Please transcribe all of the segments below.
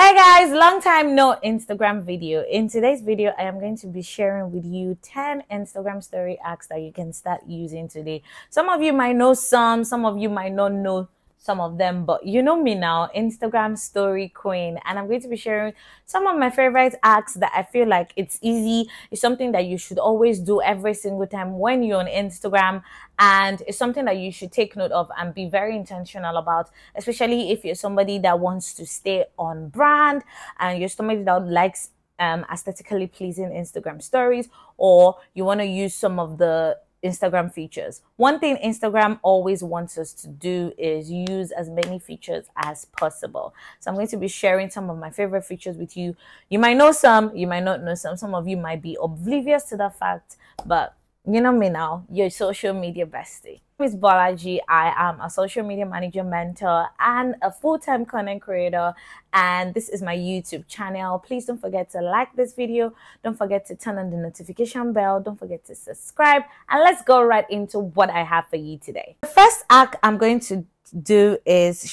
Hey guys, long time no Instagram video. In today's video, I am going to be sharing with you 10 Instagram story hacks that you can start using today. Some of you might know some of you might not know some of them, but you know me now, Instagram story queen, and I'm going to be sharing some of my favorite hacks that I feel like it's easy, it's something that you should always do every single time when you're on Instagram, and it's something that you should take note of and be very intentional about, especially if you're somebody that wants to stay on brand and you're somebody that likes aesthetically pleasing Instagram stories, or you want to use some of the Instagram features. One thing Instagram always wants us to do is use as many features as possible. So I'm going to be sharing some of my favorite features with you. You might know some, you might not know some. Some of you might be oblivious to that fact, but you know me now, your social media bestie. My name is Balaji. I am a social media manager, mentor, and a full-time content creator. And this is my YouTube channel. Please don't forget to like this video. Don't forget to turn on the notification bell. Don't forget to subscribe. And let's go right into what I have for you today. The first hack I'm going to do is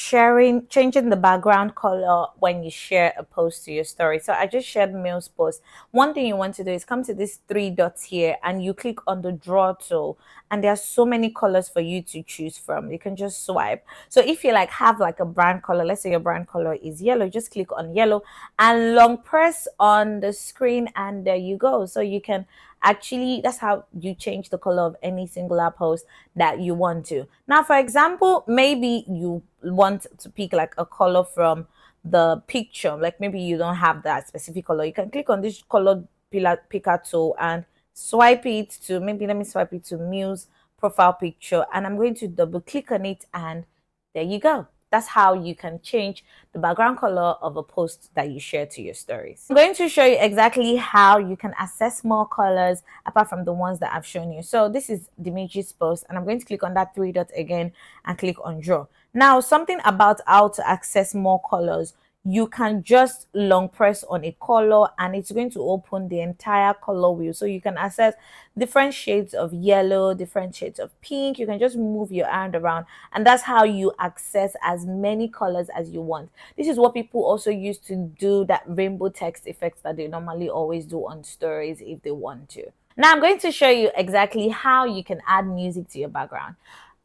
changing the background color when you share a post to your story. So I just shared Mills post. One thing you want to do is come to these three dots here and you click on the draw tool, and there are so many colors for you to choose from. You can just swipe. So if you have a brand color, let's say your brand color is yellow, just click on yellow and long press on the screen, and there you go. So you can actually, that's how you change the color of any singular post that you want to. Now, for example, maybe you want to pick a color from the picture, maybe you don't have that specific color. You can click on this color picker tool and swipe it to, maybe let me swipe it to Mills profile picture, and I'm going to double click on it, and there you go. That's how you can change the background color of a post that you share to your stories. I'm going to show you exactly how you can access more colors apart from the ones that I've shown you. So this is Dimitri's post, and I'm going to click on that three dot again and click on draw. Now, something about how to access more colors. You can just long press on a color and it's going to open the entire color wheel. So you can access different shades of yellow, different shades of pink. You can just move your hand around, and that's how you access as many colors as you want. This is what people also used to do, that rainbow text effects that they normally always do on stories if they want to. Now I'm going to show you exactly how you can add music to your background.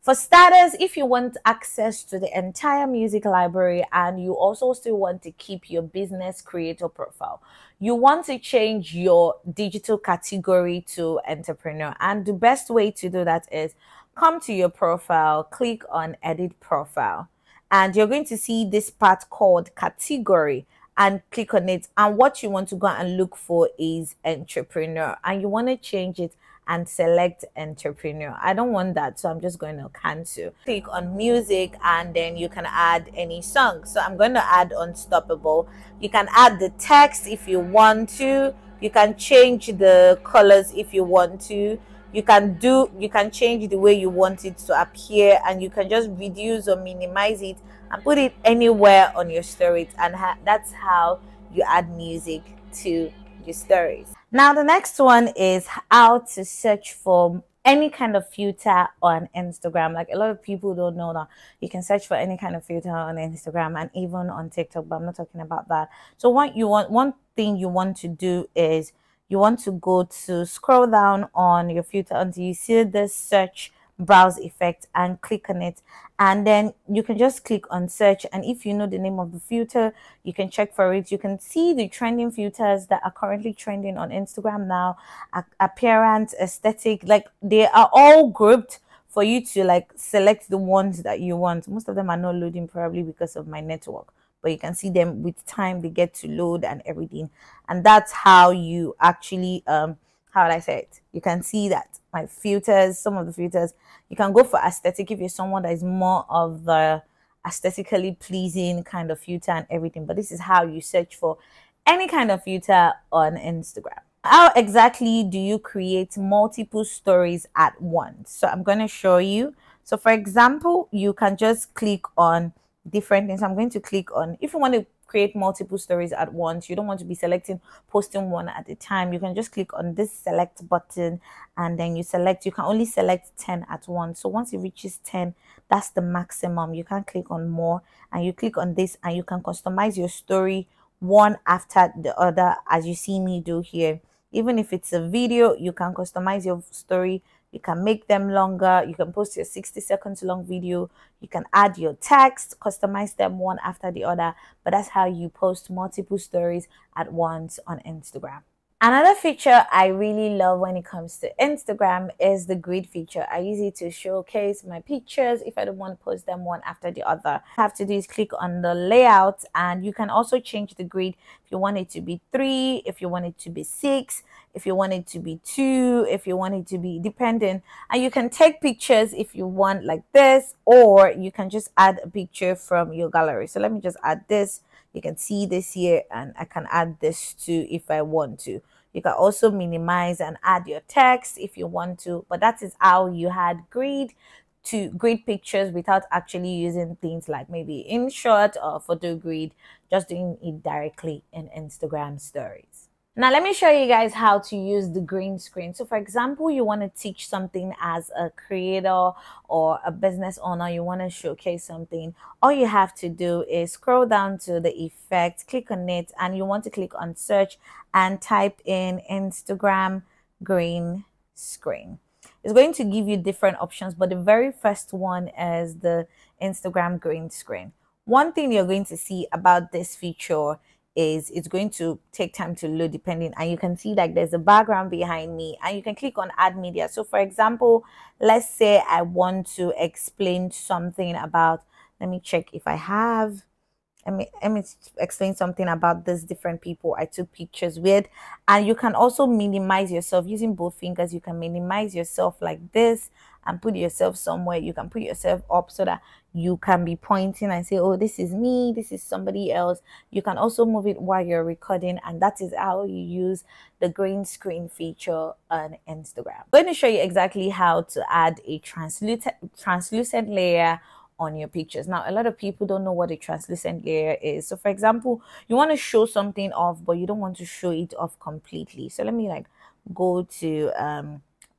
For starters, if you want access to the entire music library and you also still want to keep your business creator profile, you want to change your digital category to entrepreneur. And the best way to do that is come to your profile, click on edit profile, and you're going to see this part called category, and click on it. And what you want to go and look for is entrepreneur, and you want to change it and select entrepreneur. I don't want that, so I'm just going to cancel. Click on music, and then you can add any song. So I'm going to add Unstoppable. You can add the text if you want to. You can change the colors if you want to. You can change the way you want it to appear, and you can just reduce or minimize it and put it anywhere on your stories, and that's how you add music to your stories. Now the next one is how to search for any kind of filter on Instagram. A lot of people don't know that you can search for any kind of filter on Instagram and even on TikTok, but I'm not talking about that. So one thing you want to do is you want to go to scroll down on your filter until you see the search browse effect and click on it, and then you can just click on search, and if you know the name of the filter you can check for it. You can see the trending filters that are currently trending on Instagram now, appearance, aesthetic, they are all grouped for you to select the ones that you want. Most of them are not loading probably because of my network, but you can see them with time, they get to load and everything, and that's how you actually how would I say it? You can see that my filters, some of the filters, you can go for aesthetic if you're someone that is more of the aesthetically pleasing kind of filter and everything. But this is how you search for any kind of filter on Instagram. How exactly do you create multiple stories at once? So I'm going to show you. So for example, you can just click on different things. I'm going to click on, if you want to create multiple stories at once, you don't want to be posting one at a time, you can just click on this select button, and then you select. You can only select 10 at once, so once it reaches 10, that's the maximum. You can click on more, and you click on this, and you can customize your story one after the other, as you see me do here. Even if it's a video, you can customize your story. You can make them longer. You can post your 60 seconds long video. You can add your text, customize them one after the other. But that's how you post multiple stories at once on Instagram. Another feature I really love when it comes to Instagram is the grid feature. I use it to showcase my pictures if I don't want to post them one after the other. All I have to do is click on the layout, and you can also change the grid if you want it to be 3, if you want it to be 6, if you want it to be 2, if you want it to be dependent. And you can take pictures if you want like this, or you can just add a picture from your gallery. So let me just add this. You can see this here, and I can add this too if I want to. You can also minimize and add your text if you want to, but that is how you had grid pictures without actually using things like maybe InShot or photo grid, just doing it directly in Instagram stories. Now let me show you guys how to use the green screen. So for example, you want to teach something as a creator or a business owner, you want to showcase something. All you have to do is scroll down to the effect, click on it, and you want to click on search and type in Instagram green screen. It's going to give you different options, but the very first one is the Instagram green screen. One thing you're going to see about this feature is it's going to take time to load depending, and you can see like there's a background behind me, and you can click on add media. So for example, let's say I want to explain something about, let me check if I have, let me explain something about these different people I took pictures with. And you can also minimize yourself using both fingers. You can minimize yourself like this and put yourself somewhere. You can put yourself up so that you can be pointing and say, oh, this is me, this is somebody else. You can also move it while you're recording, and that is how you use the green screen feature on Instagram. I'm going to show you exactly how to add a translucent layer on your pictures. Now, a lot of people don't know what a translucent layer is. So for example, you want to show something off, but you don't want to show it off completely. So let me like go to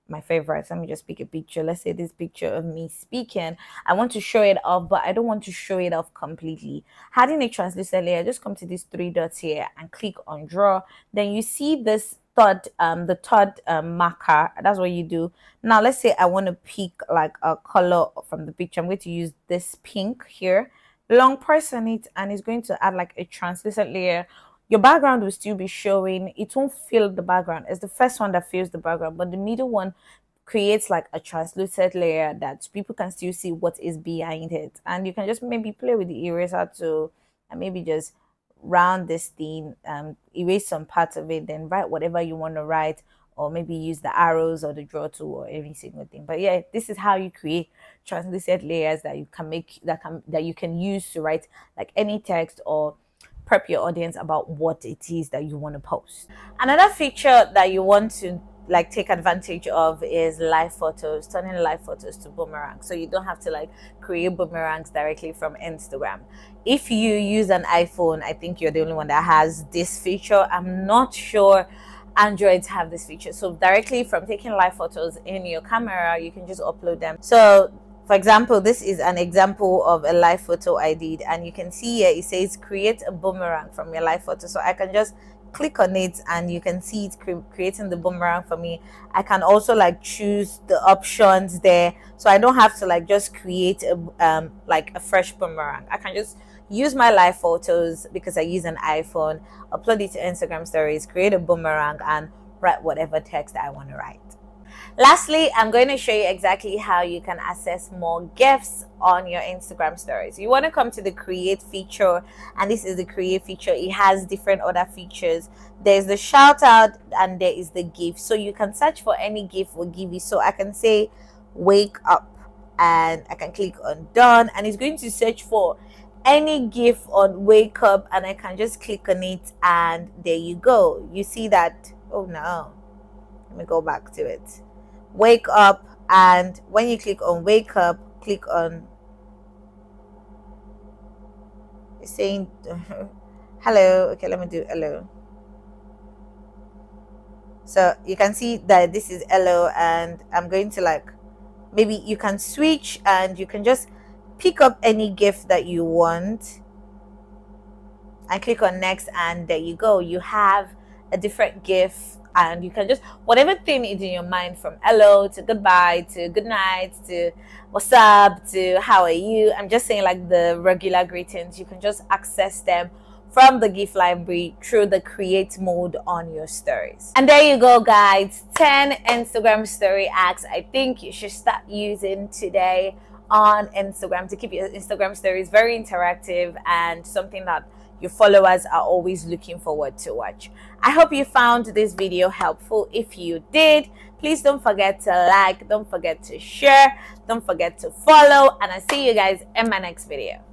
my favorites. Let me just pick a picture. Let's say this picture of me speaking. I want to show it off, but I don't want to show it off completely. Adding a translucent layer, just come to these 3 dots here and click on draw. Then you see this third marker. That's what you do. Now let's say I want to pick like a color from the picture. I'm going to use this pink here, long press on it, and it's going to add like a translucent layer. Your background will still be showing. It won't fill the background. It's the first one that fills the background, but the middle one creates like a translucent layer that people can still see what is behind it. And you can just maybe play with the eraser too, and maybe just round this thing, erase some parts of it, then write whatever you want to write, or maybe use the arrows or the draw tool or every single thing. But yeah, this is how you create translucent layers that you can make, that you can use to write like any text or prep your audience about what it is that you want to post. Another feature that you want to like take advantage of is live photos, turning live photos to boomerangs. So you don't have to like create boomerangs directly from Instagram. If you use an iPhone, I think you're the only one that has this feature. I'm not sure Androids have this feature. So directly from taking live photos in your camera, you can just upload them. So for example, this is an example of a live photo I did, and you can see here it says create a boomerang from your live photo. So I can just click on it, and you can see it creating the boomerang for me. I can also like choose the options there, so I don't have to like just create a like a fresh boomerang. I can just use my live photos because I use an iPhone, upload it to Instagram stories, create a boomerang, and write whatever text I want to write. Lastly, I'm going to show you exactly how you can access more GIFs on your Instagram stories. You want to come to the create feature, and this is the create feature. It has different other features. There's the shout out, and there is the GIF. So you can search for any GIF will give you. So I can say wake up, and I can click on done, and it's going to search for any GIF on wake up, and I can just click on it, and there you go. You see that? Oh no, let me go back to it. Wake up, and when you click on wake up, click on, it's saying hello. Okay, let me do hello. So you can see that this is hello, and I'm going to like, maybe you can switch, and you can just pick up any GIF that you want. and click on next, and there you go. You have a different GIF, and you can just, whatever theme is in your mind, from hello to goodbye to good night to what's up to how are you. I'm just saying, like, the regular greetings, you can just access them from the GIF library through the create mode on your stories. And there you go, guys, 10 Instagram story hacks I think you should start using today on Instagram to keep your Instagram stories very interactive and something that your followers are always looking forward to watch. I hope you found this video helpful. If you did, please don't forget to like, don't forget to share, don't forget to follow, and I'll see you guys in my next video.